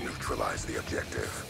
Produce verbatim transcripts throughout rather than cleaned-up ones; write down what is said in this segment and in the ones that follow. Neutralize the objective.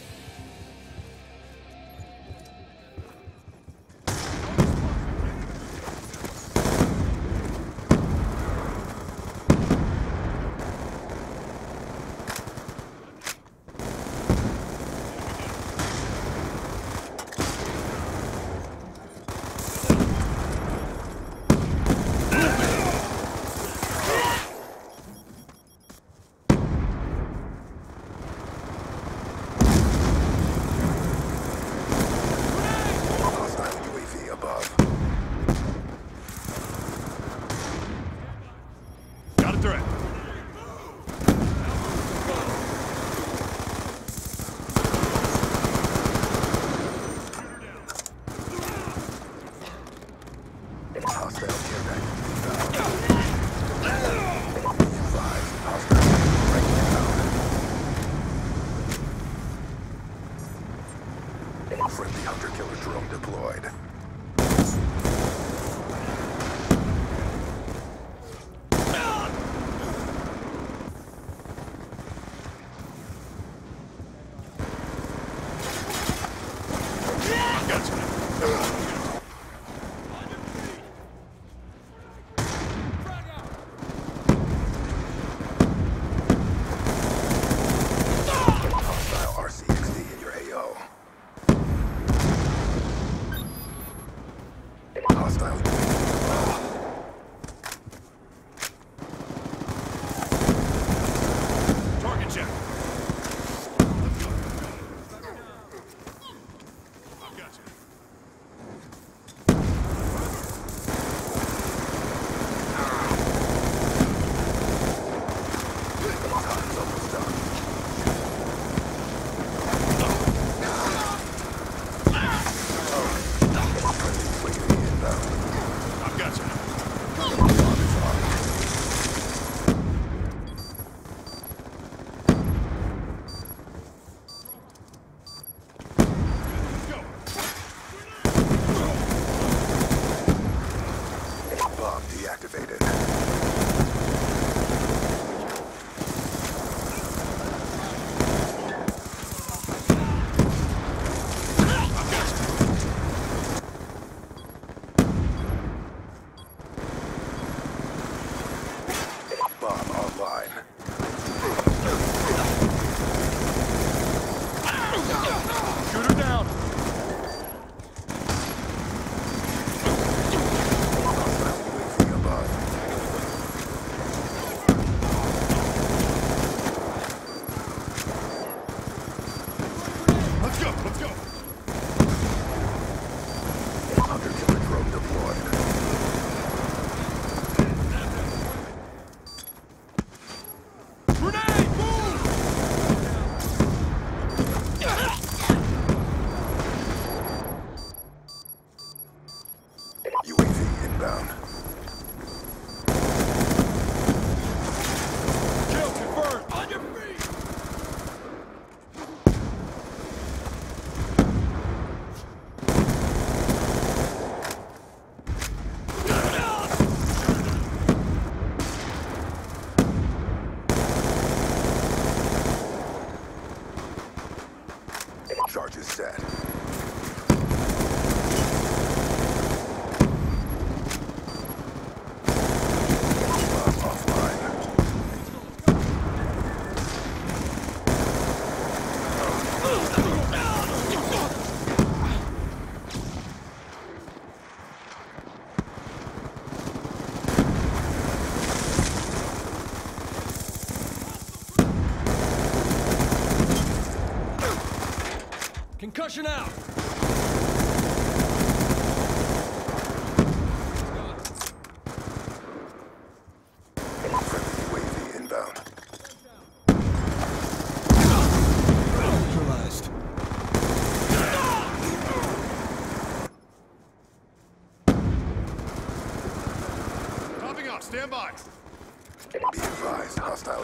Concussion out! Friendly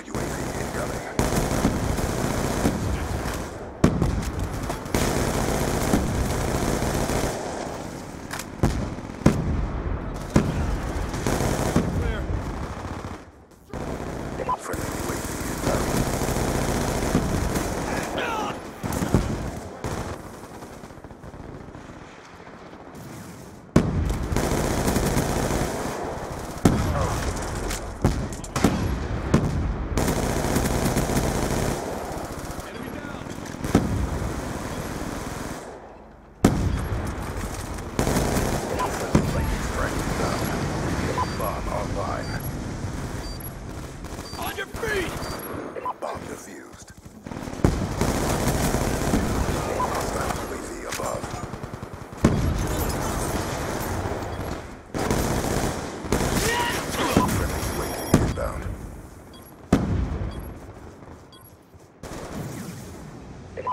U A V inbound. online. On your feet! Bomb defused. Hostile U A V above. Friendly U A V inbound.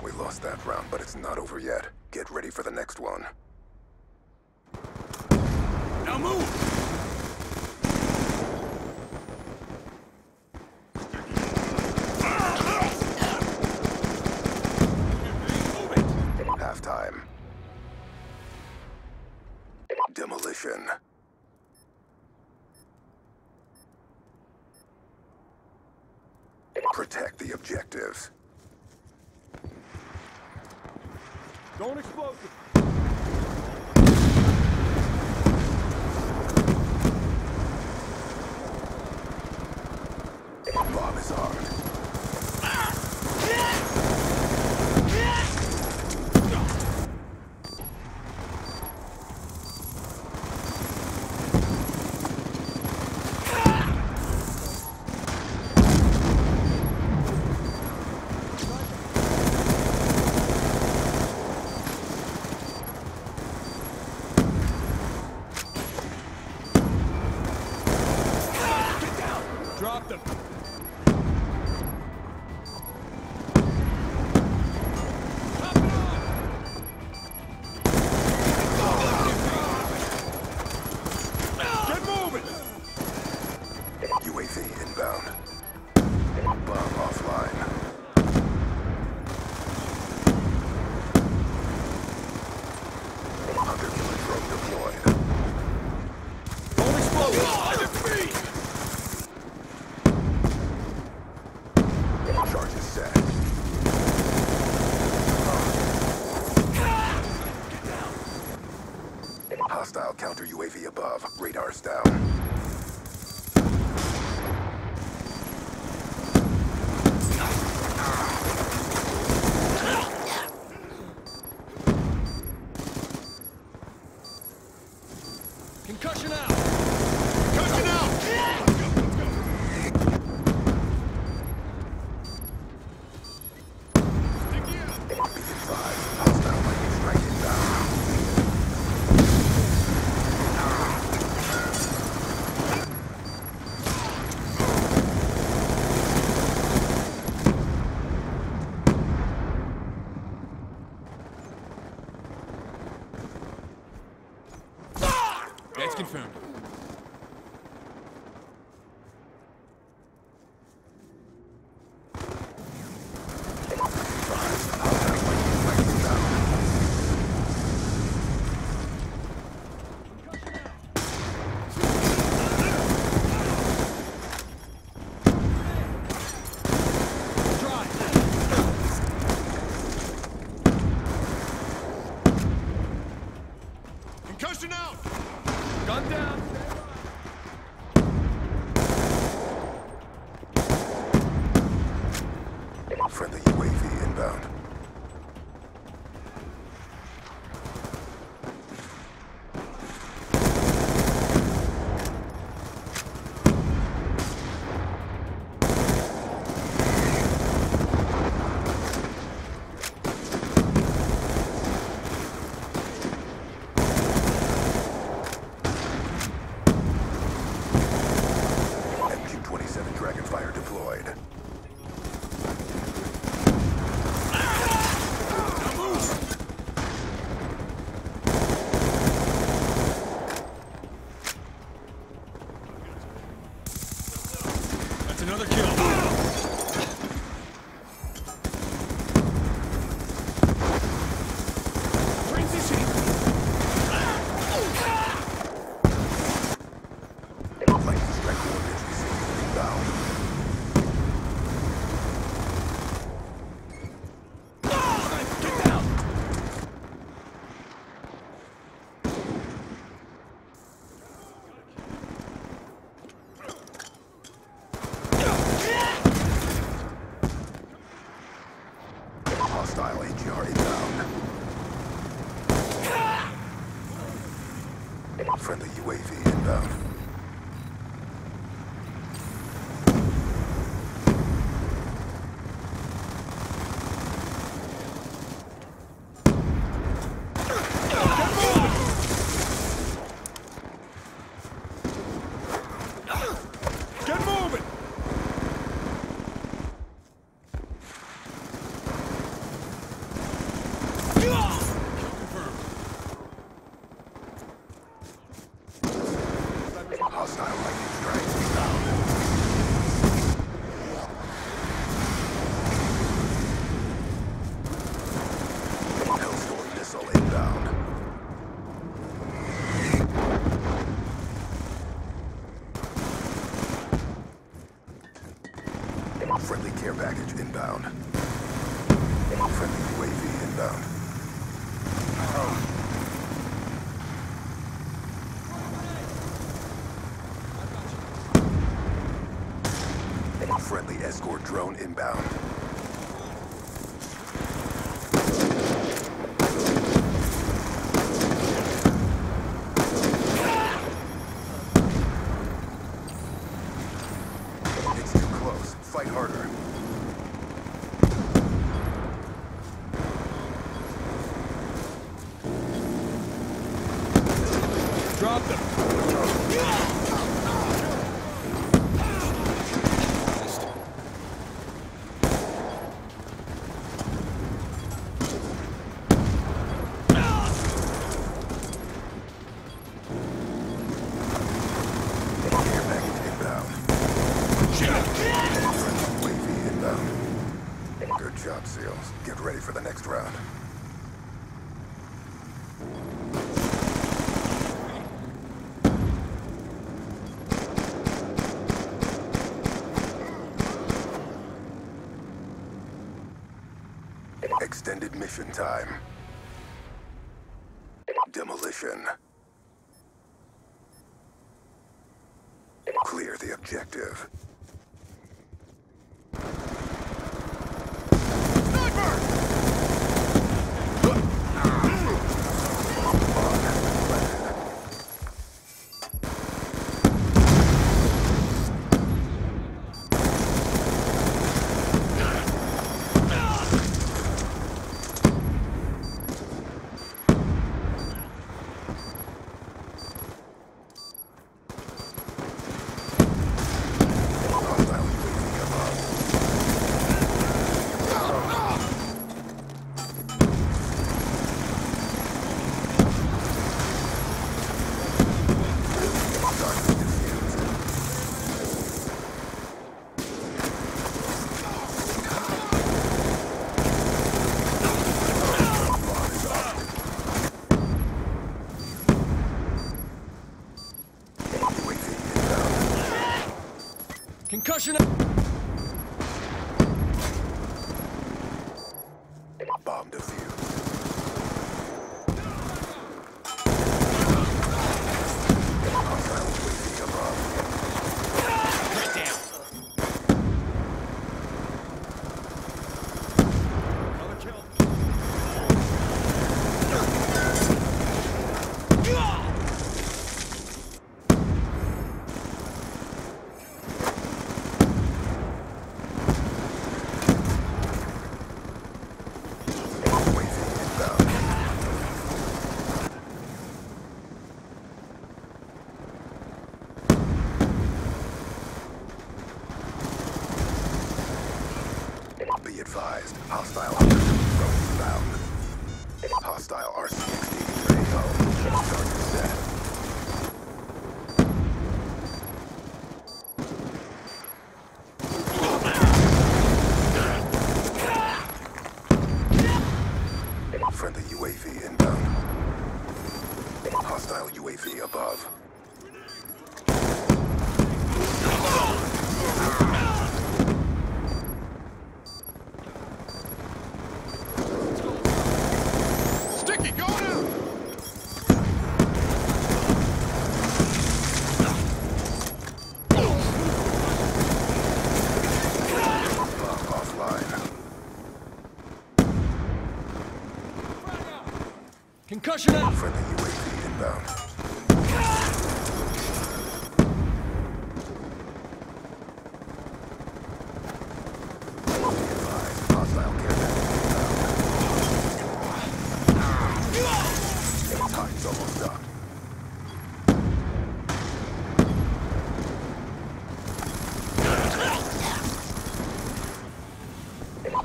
We lost that round, but it's not over yet. Get ready for the next one. Now move! Time. Demolition. Protect the objectives. Don't explode. Bomb is armed. Drop them! Hostile counter U A V above. Radar's down. Concussion out! Concussion out! Let's go, let's go. Stick in. Beacon five. Hostile lightning strike inbound. That's confirmed. Concussion out! Gun down! Friendly U A V inbound. Another kill. Transition. Lightning strike orders received. Inbound. Get down. Yeah! hostile lightning strikes inbound. Friendly care package inbound. Friendly U A V inbound. Oh. Friendly escort drone inbound. Fight harder. Drop them. Care package inbound. Shit. Good job, SEALs. Get ready for the next round. Extended mission time. Demolition. Clear the objective. Concussion! Bomb defused. Hostile U A V above. Get down! Another kill. Be advised, hostile R C X D inbound. Hostile R C X D A O. Target set. Friendly U A V inbound. Hostile U A V above. Concussion out! Friendly U A V inbound. Advised, hostile care package inbound. Time's almost up.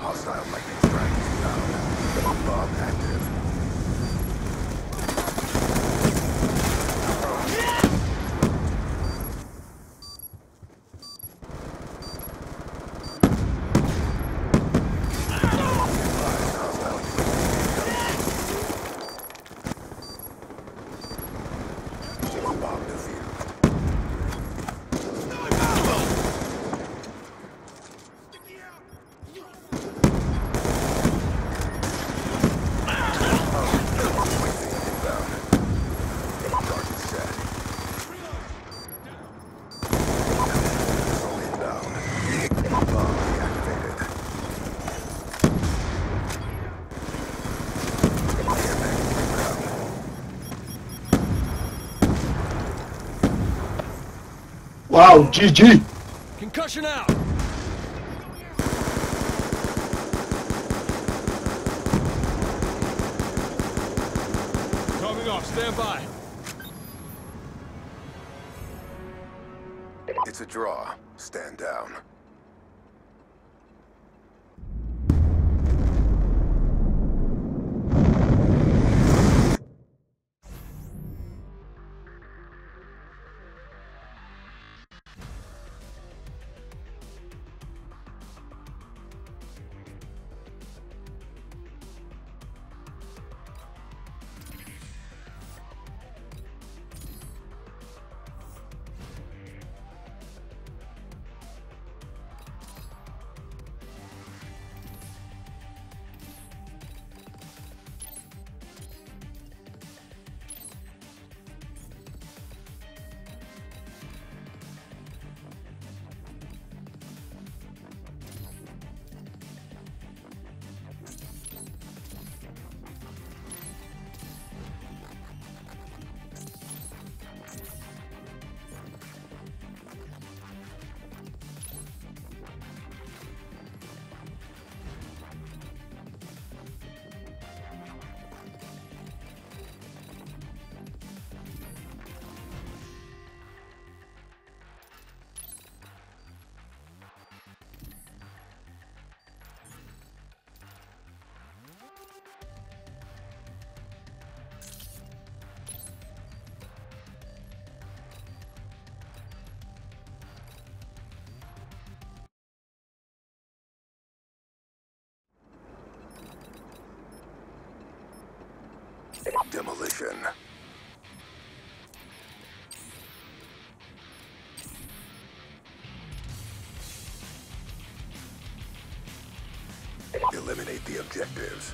Hostile lightning strike inbound. Bomb active. Wow, G G. Concussion out. Coming off, stand by. It's a draw. Stand down. Demolition. Eliminate the objectives.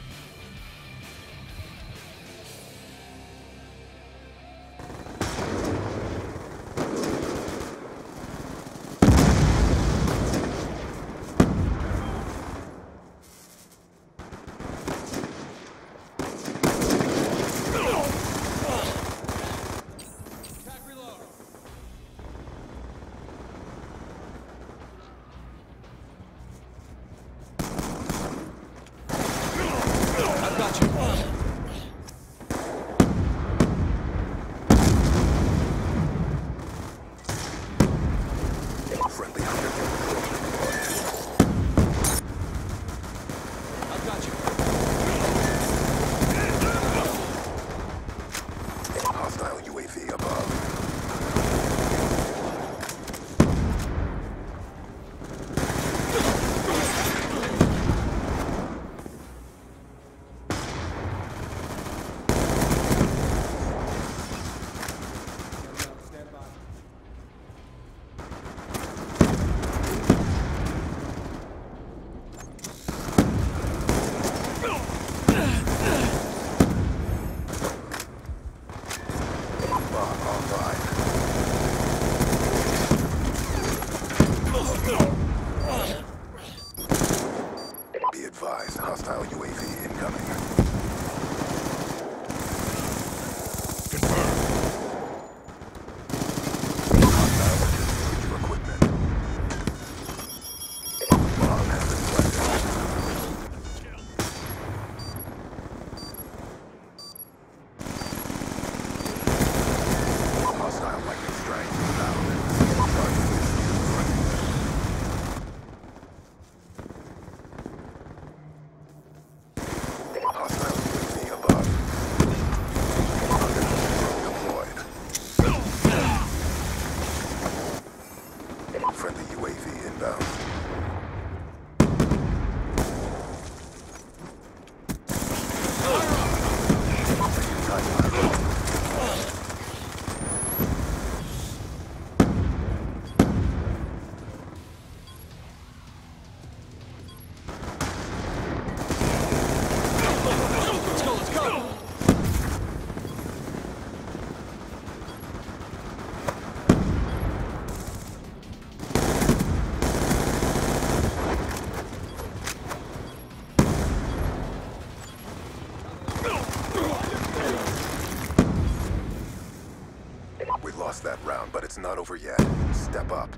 Not over yet. Stay step up.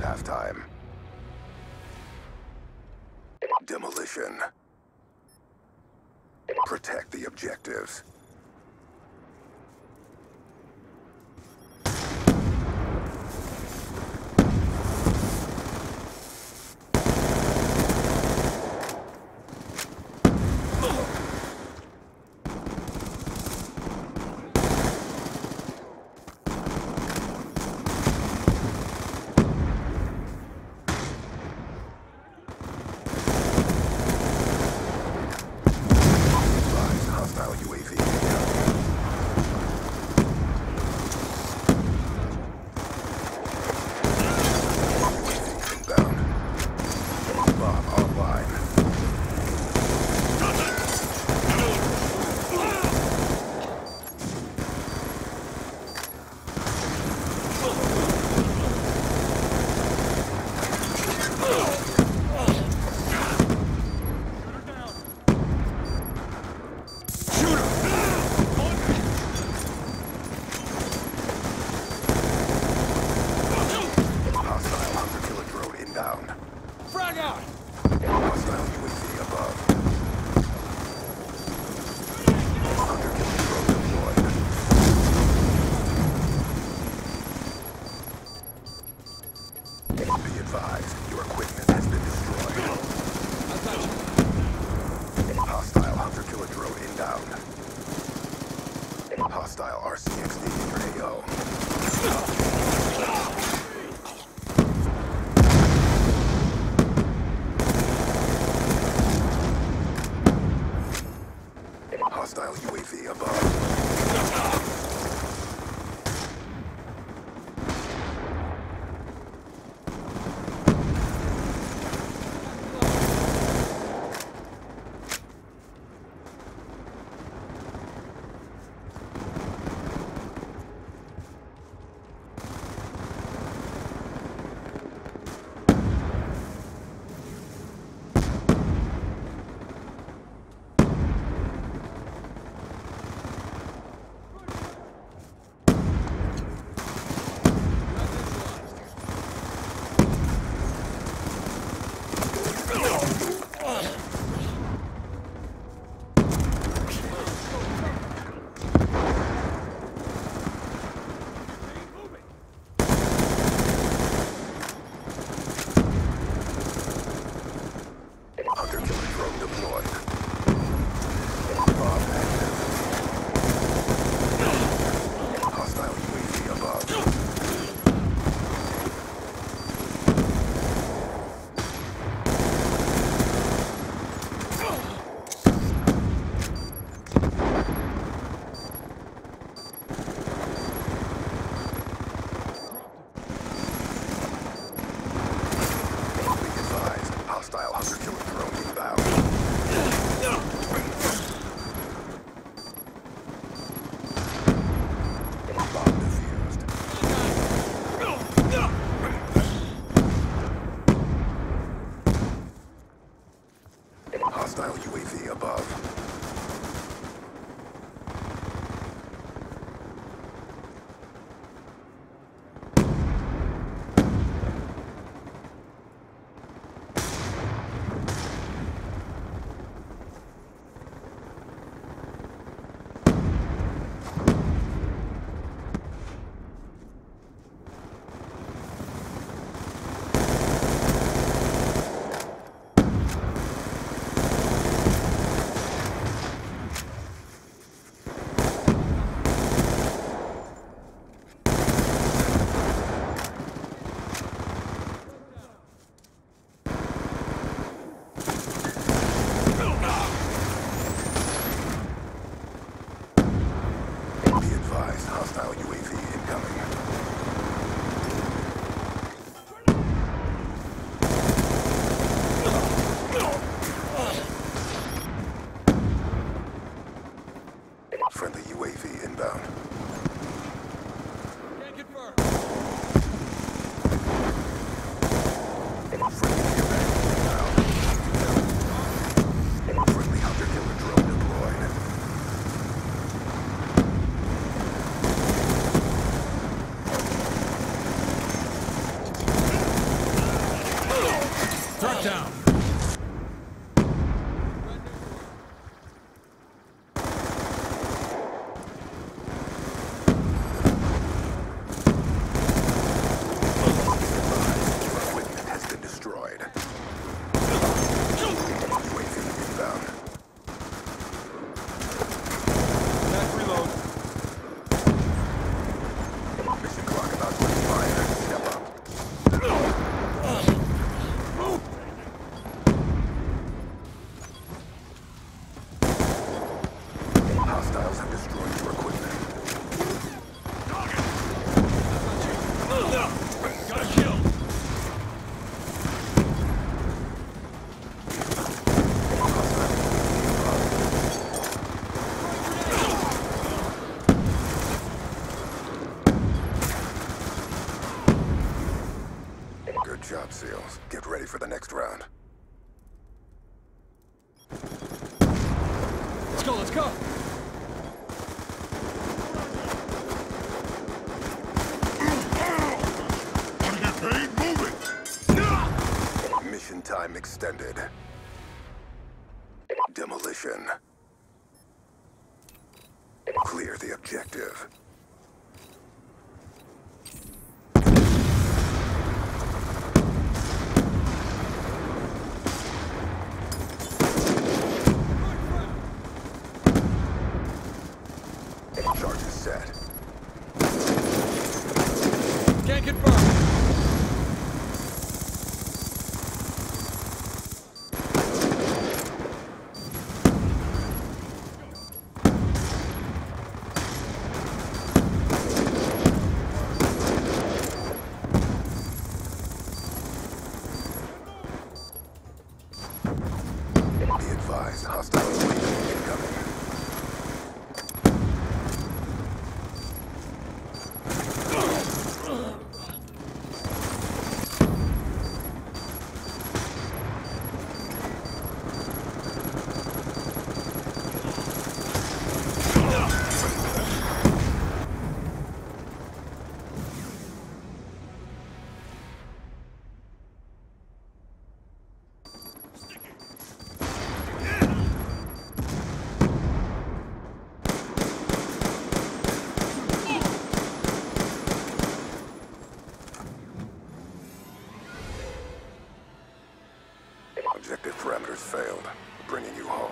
Half time. Demolition. Protect the objectives. Threat down. Job, SEALs. Get ready for the next round. Let's go, let's go! Wanna get paid? Move it! Mission time extended. Demolition. Clear the objective. Can't confirm. Be advised, hostile wave incoming. Objective parameters failed, bringing you home.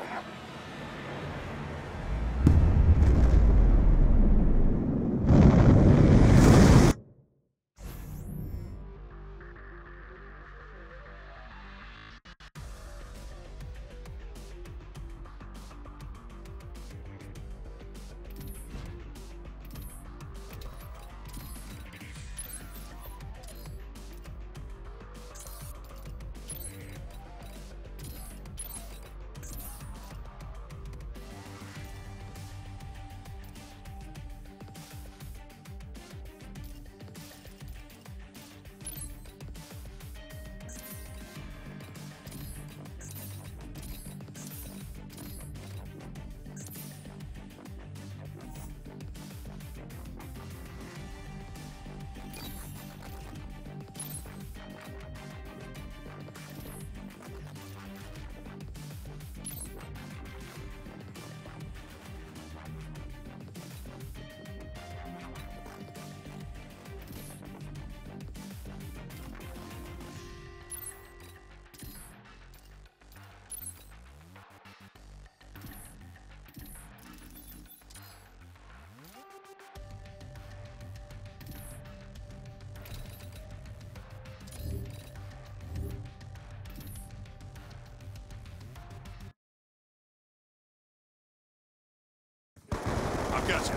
Gotcha.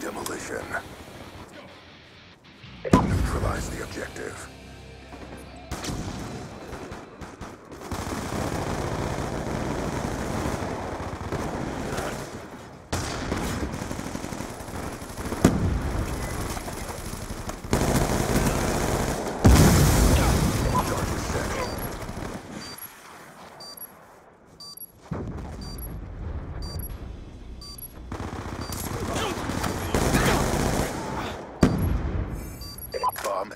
Demolition. Neutralize the objective.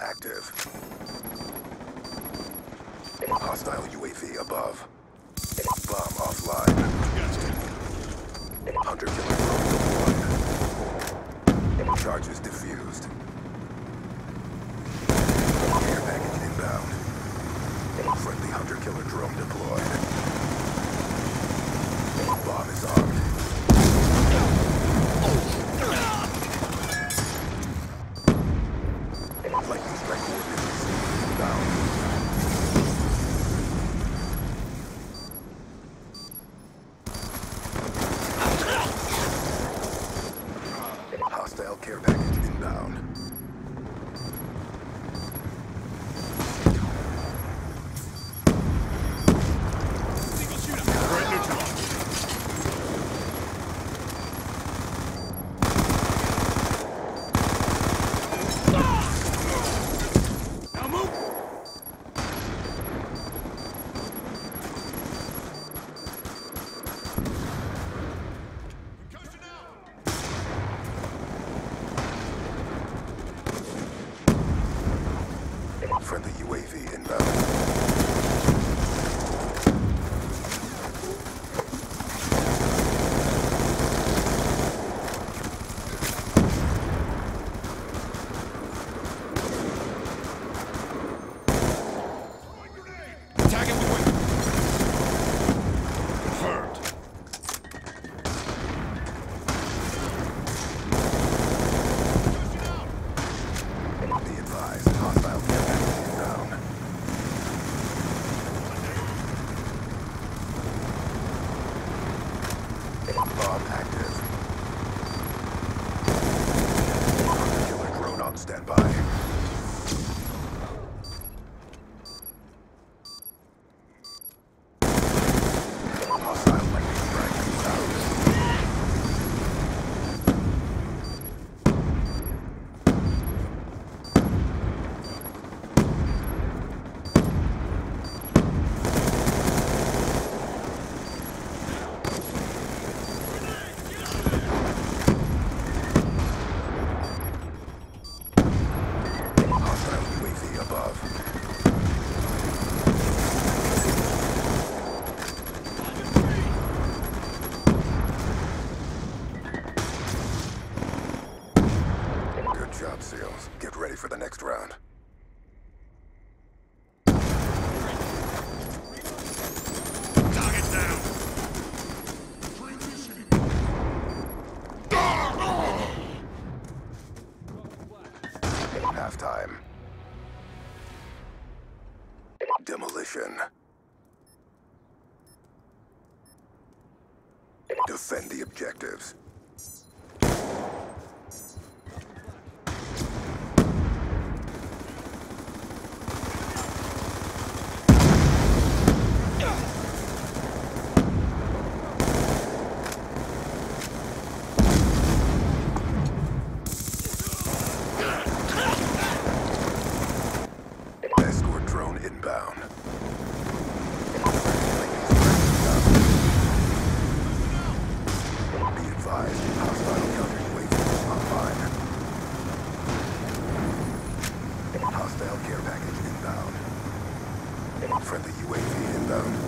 Active. Hostile U A V above. Bomb offline. Hunter killer broke one. Charges defused. Air package inbound. Friendly hunter killer drone deployed. Bomb is armed. Friendly U A V inbound. Attack him quick. Confirmed. Be advised, hostile attack. Seals. Get ready for the next round. Target down. Transitioning. Half time. Demolition. Defend the objectives. Friendly U A V inbound.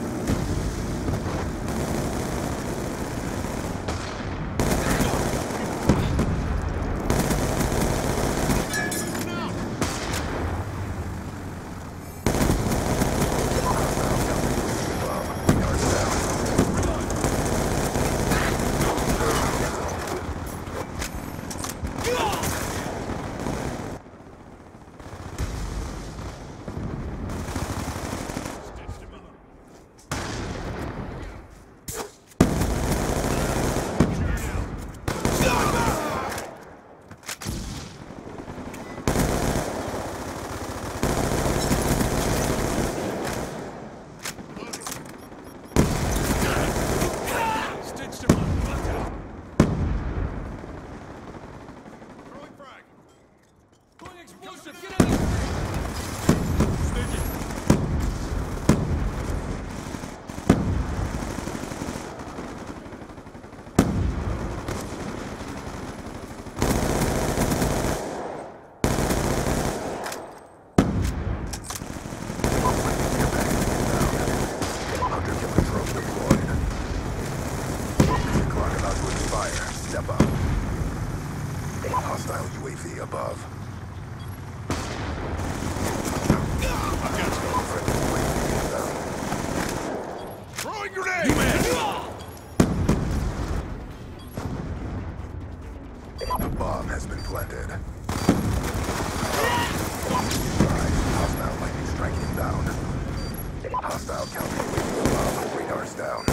Hostile counter. Radar's down.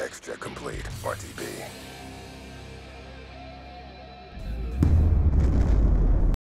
Extract complete, R T B.